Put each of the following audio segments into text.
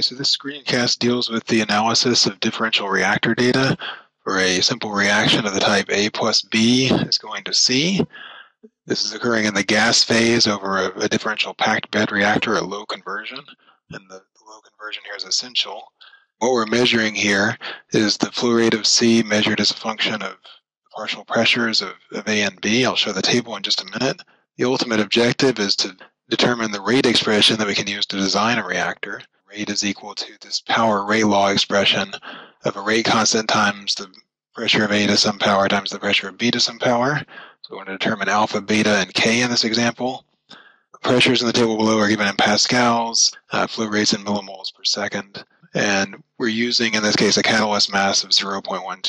So this screencast deals with the analysis of differential reactor data for a simple reaction of the type A plus B is going to C. This is occurring in the gas phase over a differential packed bed reactor at low conversion, and the low conversion here is essential. What we're measuring here is the flow rate of C measured as a function of partial pressures of A and B. I'll show the table in just a minute. The ultimate objective is to determine the rate expression that we can use to design a reactor. Rate is equal to this power rate law expression of a rate constant times the pressure of A to some power times the pressure of B to some power. So we want to determine alpha, beta, and K in this example. Pressures in the table below are given in pascals, flow rates in millimoles per second, and we're using, in this case, a catalyst mass of 0.12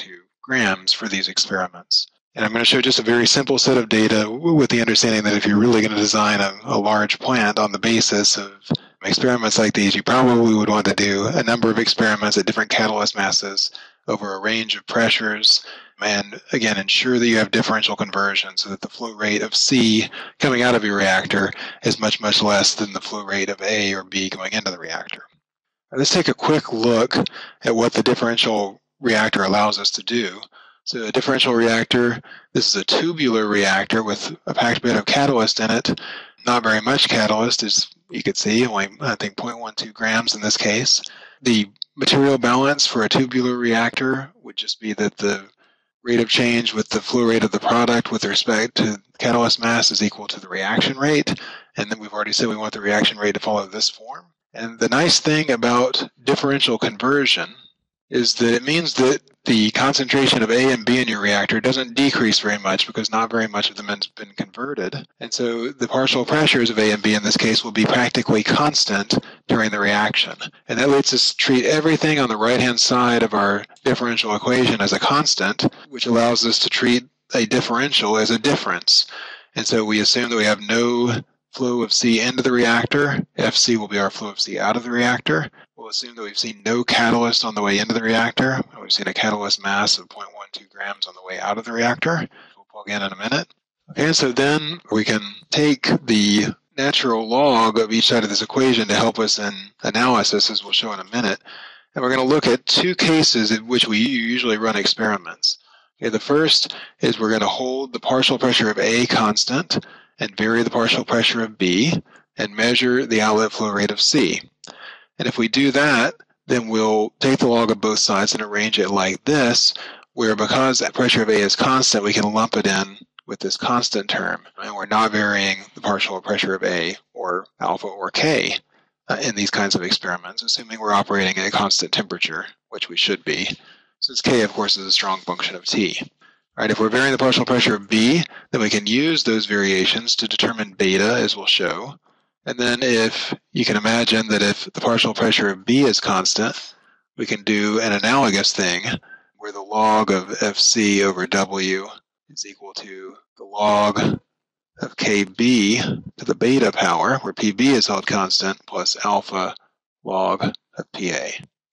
grams for these experiments. And I'm going to show just a very simple set of data with the understanding that if you're really going to design a large plant on the basis of experiments like these, you probably would want to do a number of experiments at different catalyst masses over a range of pressures, and again, ensure that you have differential conversion so that the flow rate of C coming out of your reactor is much, much less than the flow rate of A or B going into the reactor. Let's take a quick look at what the differential reactor allows us to do. So a differential reactor, this is a tubular reactor with a packed bed of catalyst in it. Not very much catalyst, as you can see, only I think 0.12 grams in this case. The material balance for a tubular reactor would just be that the rate of change with the flow rate of the product with respect to catalyst mass is equal to the reaction rate. And then we've already said we want the reaction rate to follow this form. And the nice thing about differential conversion is that it means that the concentration of A and B in your reactor doesn't decrease very much because not very much of them has been converted. And so the partial pressures of A and B in this case will be practically constant during the reaction. And that lets us treat everything on the right-hand side of our differential equation as a constant, which allows us to treat a differential as a difference. And so we assume that we have no flow of C into the reactor. FC will be our flow of C out of the reactor. We'll assume that we've seen no catalyst on the way into the reactor. We've seen a catalyst mass of 0.12 grams on the way out of the reactor. We'll plug in a minute. Okay, so then we can take the natural log of each side of this equation to help us in analysis, as we'll show in a minute. And we're going to look at two cases in which we usually run experiments. Okay, the first is we're going to hold the partial pressure of A constant and vary the partial pressure of B, and measure the outlet flow rate of C. And if we do that, then we'll take the log of both sides and arrange it like this, where because the pressure of A is constant, we can lump it in with this constant term, and we're not varying the partial pressure of A or alpha or K in these kinds of experiments, assuming we're operating at a constant temperature, which we should be, since K, of course, is a strong function of T. All right, if we're varying the partial pressure of B, then we can use those variations to determine beta, as we'll show. And then if you can imagine that if the partial pressure of B is constant, we can do an analogous thing where the log of FC over W is equal to the log of KB to the beta power, where PB is held constant, plus alpha log of PA.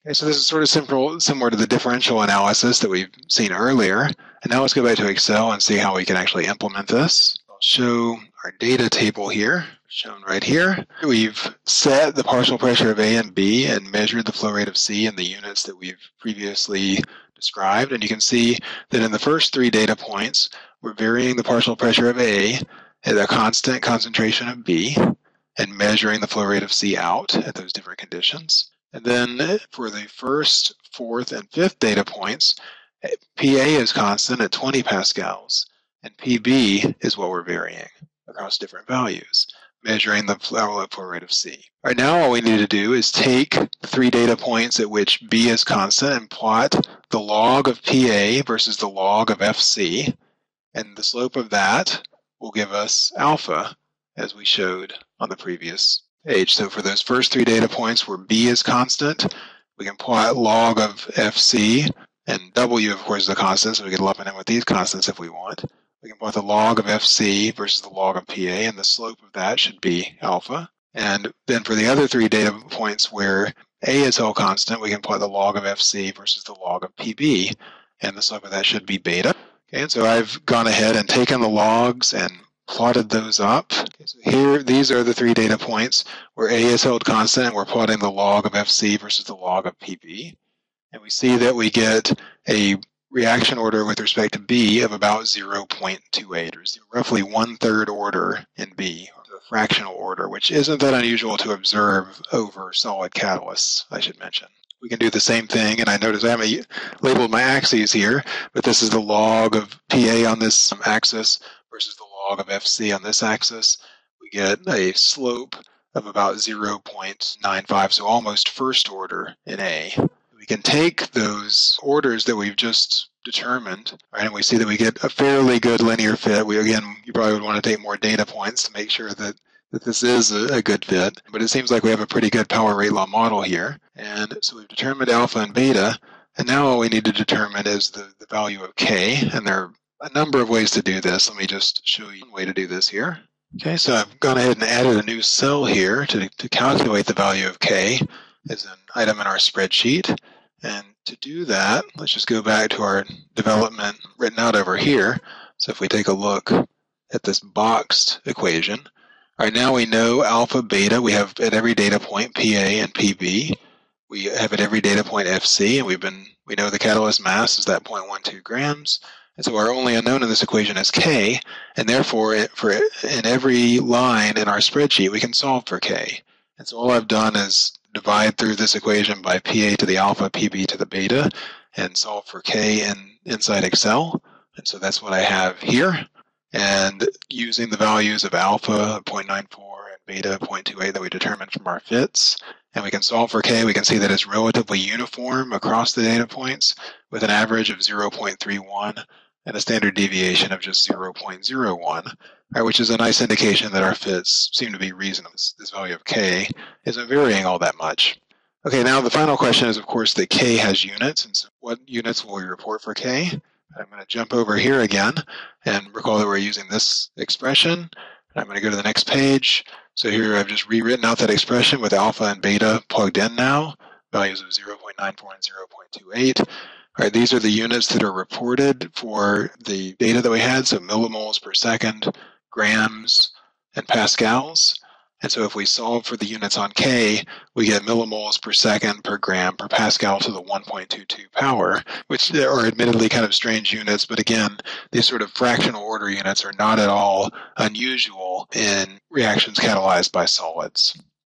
Okay, so this is sort of similar to the differential analysis that we've seen earlier. And now let's go back to Excel and see how we can actually implement this. I'll show our data table here, shown right here. We've set the partial pressure of A and B and measured the flow rate of C in the units that we've previously described. And you can see that in the first three data points, we're varying the partial pressure of A at a constant concentration of B and measuring the flow rate of C out at those different conditions. And then for the first, fourth, and fifth data points, PA is constant at 20 pascals, and PB is what we're varying across different values, measuring the outlet flow rate of C. All right, now all we need to do is take the three data points at which B is constant and plot the log of PA versus the log of FC, and the slope of that will give us alpha, as we showed on the previous page. So for those first three data points where B is constant, we can plot log of FC, and W, of course, is a constant, so we can lump it in with these constants if we want. We can plot the log of FC versus the log of PA, and the slope of that should be alpha. And then for the other three data points where A is held constant, we can plot the log of FC versus the log of PB, and the slope of that should be beta. Okay, and so I've gone ahead and taken the logs and plotted those up. Okay, so here, these are the three data points where A is held constant. We're plotting the log of FC versus the log of PB. And we see that we get a reaction order with respect to B of about 0.28, or roughly 1/3 order in B, or a fractional order, which isn't that unusual to observe over solid catalysts, I should mention. We can do the same thing, and I notice I haven't labeled my axes here, but this is the log of PA on this axis versus the log of FC on this axis. We get a slope of about 0.95, so almost first order in A. We can take those orders that we've just determined, right, and we see that we get a fairly good linear fit. We, again, you probably would want to take more data points to make sure that this is a good fit, but it seems like we have a pretty good power rate law model here. And so we've determined alpha and beta, and now all we need to determine is the value of K, and there are a number of ways to do this. Let me just show you one way to do this here. Okay, so I've gone ahead and added a new cell here to calculate the value of K as an item in our spreadsheet. And to do that, let's just go back to our development written out over here. So if we take a look at this boxed equation, all right, now we know alpha, beta. We have at every data point PA and PB. We have at every data point FC, and we know the catalyst mass is that 0.12 grams. And so our only unknown in this equation is K, and therefore in every line in our spreadsheet, we can solve for K. And so all I've done is divide through this equation by PA to the alpha, PB to the beta, and solve for K inside Excel. And so that's what I have here. And using the values of alpha 0.94 and beta 0.28 that we determined from our fits, and we can solve for K, we can see that it's relatively uniform across the data points with an average of 0.31 and a standard deviation of just 0.01, right, which is a nice indication that our fits seem to be reasonable. This value of K isn't varying all that much. Okay, now the final question is, of course, that K has units, and so what units will we report for K? I'm going to jump over here again and recall that we're using this expression. I'm going to go to the next page. So here I've just rewritten out that expression with alpha and beta plugged in now, values of 0.94 and 0.28. All right, these are the units that are reported for the data that we had, so millimoles per second, grams, and pascals. And so if we solve for the units on K, we get millimoles per second per gram per pascal to the 1.22 power, which are admittedly kind of strange units. But again, these sort of fractional order units are not at all unusual in reactions catalyzed by solids.